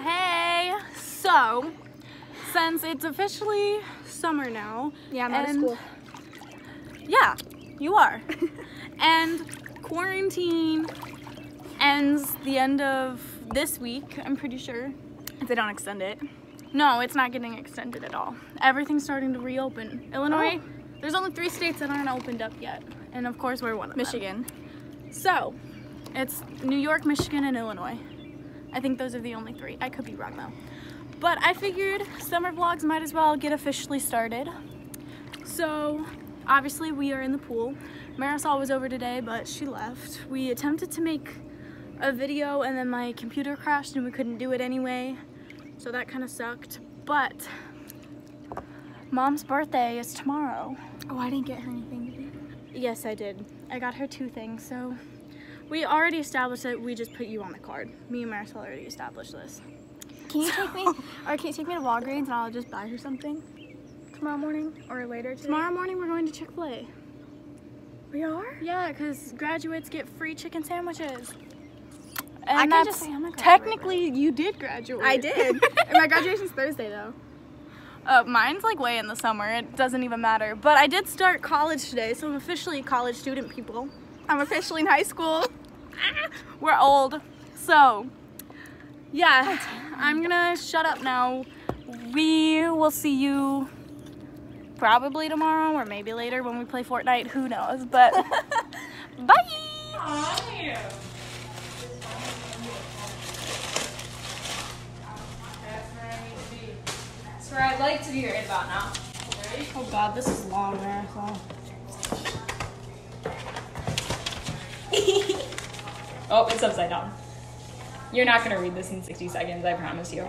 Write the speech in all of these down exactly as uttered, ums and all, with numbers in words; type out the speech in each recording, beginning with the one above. Hey! So, since it's officially summer now. Yeah, I'm out of school. Yeah, you are. And quarantine ends the end of this week, I'm pretty sure. If they don't extend it. No, it's not getting extended at all. Everything's starting to reopen. Illinois, oh. There's only three states that aren't opened up yet. And of course, we're one of Michigan. Them. So, it's New York, Michigan, and Illinois. I think those are the only three. I could be wrong though. But I figured summer vlogs might as well get officially started. So, obviously we are in the pool. Marisol was over today, but she left. We attempted to make a video and then my computer crashed and we couldn't do it anyway. So that kind of sucked, but Mom's birthday is tomorrow. Oh, I didn't get her anything. Yes, I did. I got her two things, so. We already established that we just put you on the card. Me and Marisol already established this. Can you so. take me, or can you take me to Walgreens and I'll just buy her something? Tomorrow morning or later today? Tomorrow morning we're going to Chick-fil-A. We are? Yeah, because graduates get free chicken sandwiches. And I can just say I'm a graduate. Technically, you did graduate. I did. My graduation's Thursday though. Uh, mine's like way in the summer. It doesn't even matter. But I did start college today, so I'm officially a college student, people. I'm officially in high school. We're old. So, yeah, I'm gonna shut up now. We will see you probably tomorrow or maybe later when we play Fortnite. Who knows? But bye. Hi. Where I'd like to be right about now. Oh god, this is long, Marisol. Oh, it's upside down. You're not gonna read this in sixty seconds, I promise you.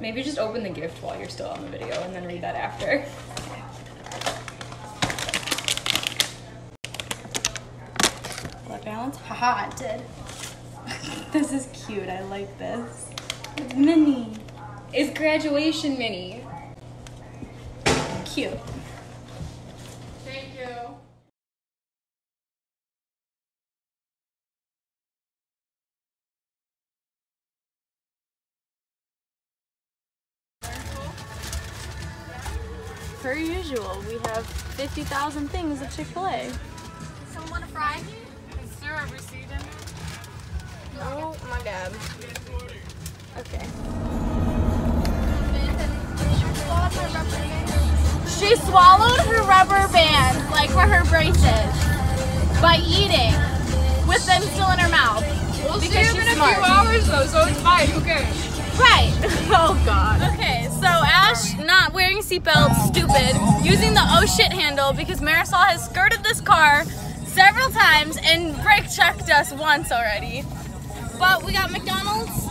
Maybe just open the gift while you're still on the video and then read that after. That balance? Haha, it did. This is cute, I like this. It's mini. Is graduation mini. Cute. Thank you. Per usual, we have fifty thousand things at Chick-fil-A. Someone want a fry? Is there a receipt in there? Oh my god. Okay. She swallowed her rubber bands, like for her braces, by eating, with them still in her mouth. We'll see them in a few hours though, so it's fine, who cares? Right. Oh god. Okay, so Ash, not wearing seatbelts, stupid, using the oh shit handle because Marisol has skirted this car several times and brake checked us once already. But we got McDonald's,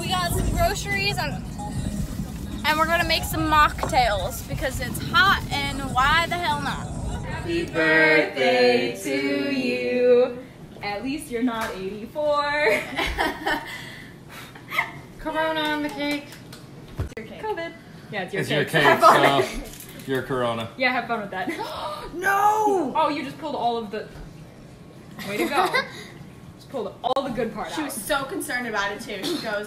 we got some groceries, and And we're gonna make some mocktails because it's hot and why the hell not? Happy birthday to you. At least you're not eighty-four. Corona on the cake. It's your cake. COVID. Yeah, it's your it's cake. It's your cake, so your Corona. Yeah, have fun with that. No! Oh, you just pulled all of the... Way to go. Just pulled all the good part she out. She was so concerned about it too. She goes...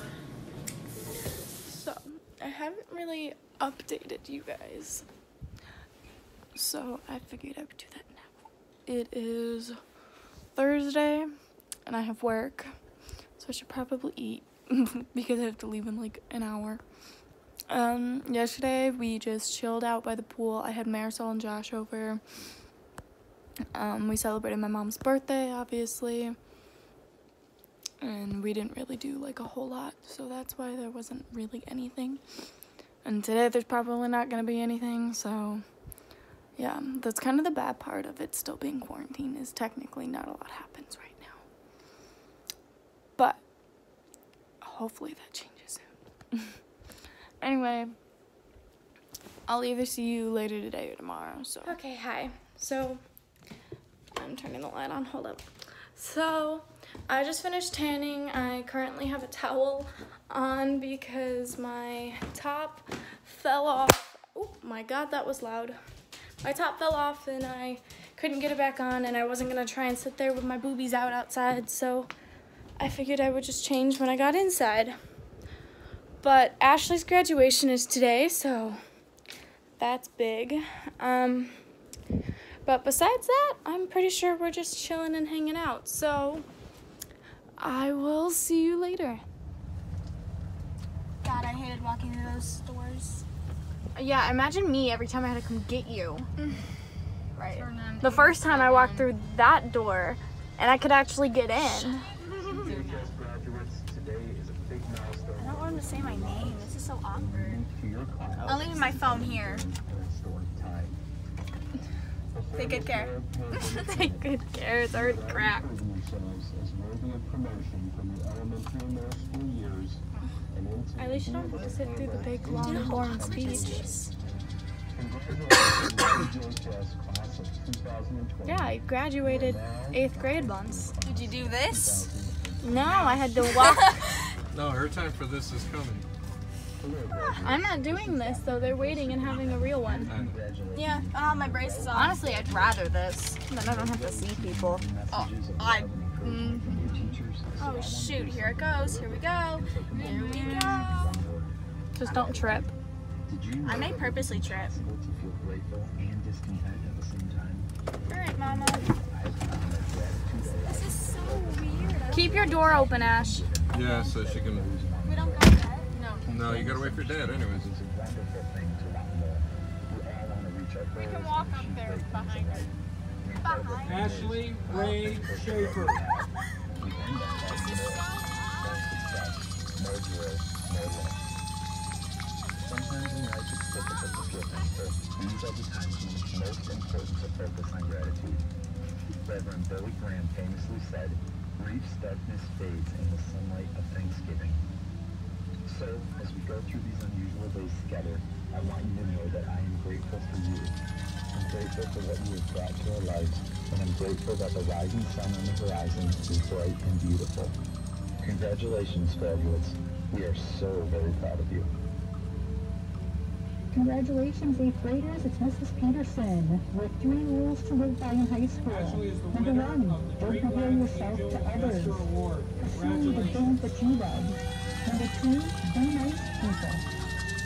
I haven't really updated you guys, so I figured I would do that now. It is Thursday, and I have work, so I should probably eat because I have to leave in like an hour. Um, yesterday, we just chilled out by the pool. I had Marisol and Josh over. Um, we celebrated my mom's birthday, obviously. And we didn't really do like a whole lot, so that's why there wasn't really anything. And today there's probably not gonna be anything, so yeah, that's kind of the bad part of it still being quarantined is technically not a lot happens right now. But hopefully that changes soon. Anyway, I'll either see you later today or tomorrow, so. Okay, hi. So, I'm turning the light on, hold up. So, I just finished tanning. I currently have a towel on because my top fell off. Oh my god, that was loud. My top fell off and I couldn't get it back on, and I wasn't gonna try and sit there with my boobies out outside, so I figured I would just change when I got inside. But Ashley's graduation is today, so that's big. Um, but besides that, I'm pretty sure we're just chilling and hanging out. So I will see you later. God, I hated walking through those stores. Yeah, imagine me every time I had to come get you. Right. The first time I walked through that door, and I could actually get in. I don't want him to say my name. This is so awkward. I'll leave my phone here. Take good care. Take good care. It's already cracked. At least you don't have to sit through the big long boring speech. Yeah, I graduated eighth grade once. Did you do this? No, I had to walk. No, her time for this is coming. I'm not doing this, though. They're waiting and having a real one. Yeah, I'll have my braces on. Honestly, I'd rather this. Then I don't have to see people. Oh, I... Mm. Oh, shoot. Here it goes. Here we go. Here we go. Just don't trip. I may purposely trip. Alright, Mama. This is so weird. Keep your door open, Ash. Yeah, so she can... We don't got that? No. No, you gotta wait for Dad anyways. We can walk up there behind us. Behind. Ashley Ray Schaefer. This is so sometimes in life it's difficult to feel thankful. These are the times when it's most important to focus on gratitude. Reverend Billy Graham famously said, "Grief's darkness fades in the sunlight of Thanksgiving." So, as we go through these unusual days together, I want you to know that I am grateful for you. I'm grateful for what you have brought to our lives, and I'm grateful that the rising sun on the horizon is bright and beautiful. Congratulations, graduates. We are so very proud of you. Congratulations, eighth graders. It's Missus Peterson with three rules to live by in high school. Number one, don't compare yourself to others. Assume the things that you love. Number two, be nice people.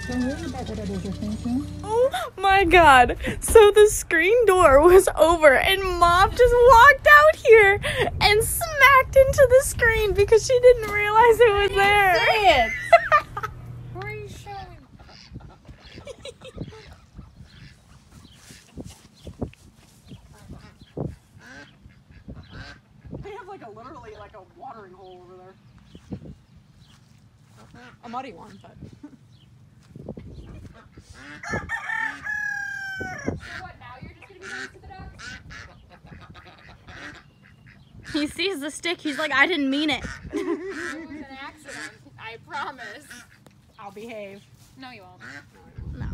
Don't worry about what others are thinking. Oh my God! So the screen door was over, and Mom just walked out here and smacked into the screen because she didn't realize it was there. Say it. Literally like a watering hole over there. A muddy one, but. What, now you're just gonna be nice to the dog? He sees the stick, he's like, I didn't mean it. It was an accident, I promise. I'll behave. No, you won't. No.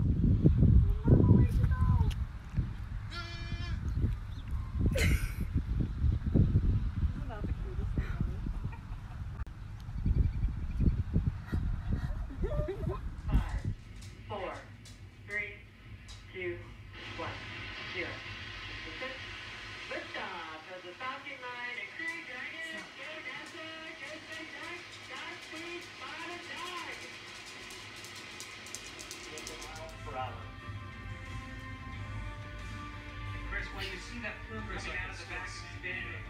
When you see that fur coming out of the back of the bandit,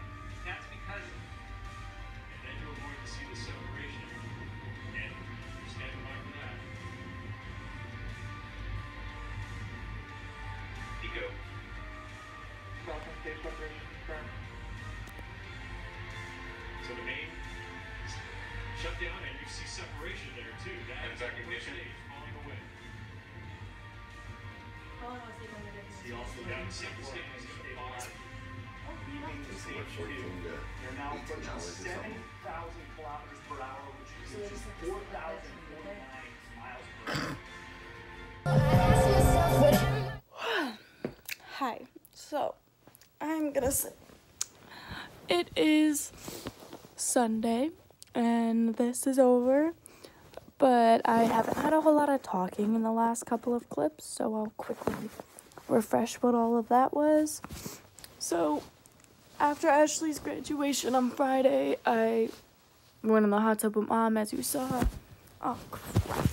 that's because and then you're going to see the separation. And you stand like that. Ego. Self-and state separation confirmed. So the main shut down and you see separation there too. That is recognition falling away. Oh, I was thinking that. He also got second stage as the bar. The stage two, they're now pushing seven thousand kilometers per hour, which is four thousand forty-nine miles per hour. Hi. So, I'm gonna say it is Sunday, and this is over. But I haven't had a whole lot of talking in the last couple of clips, so I'll quickly refresh what all of that was. So after Ashley's graduation on Friday, I We went in the hot tub with Mom, as you saw. Oh, crap.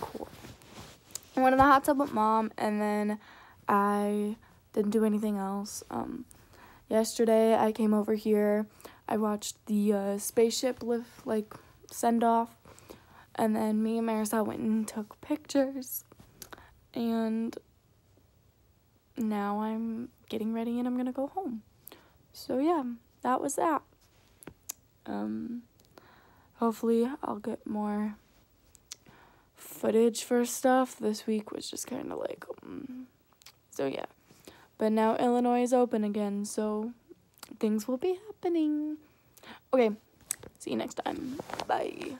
Cool. I went in the hot tub with Mom, and then I didn't do anything else. Um, yesterday, I came over here. I watched the uh, spaceship lift, like, send-off. And then me and Marisol went and took pictures. And now I'm getting ready and I'm going to go home. So, yeah, that was that. Um, hopefully I'll get more footage for stuff. This week was just kind of like, um, so, yeah. But now Illinois is open again, so things will be happening. Okay, see you next time. Bye.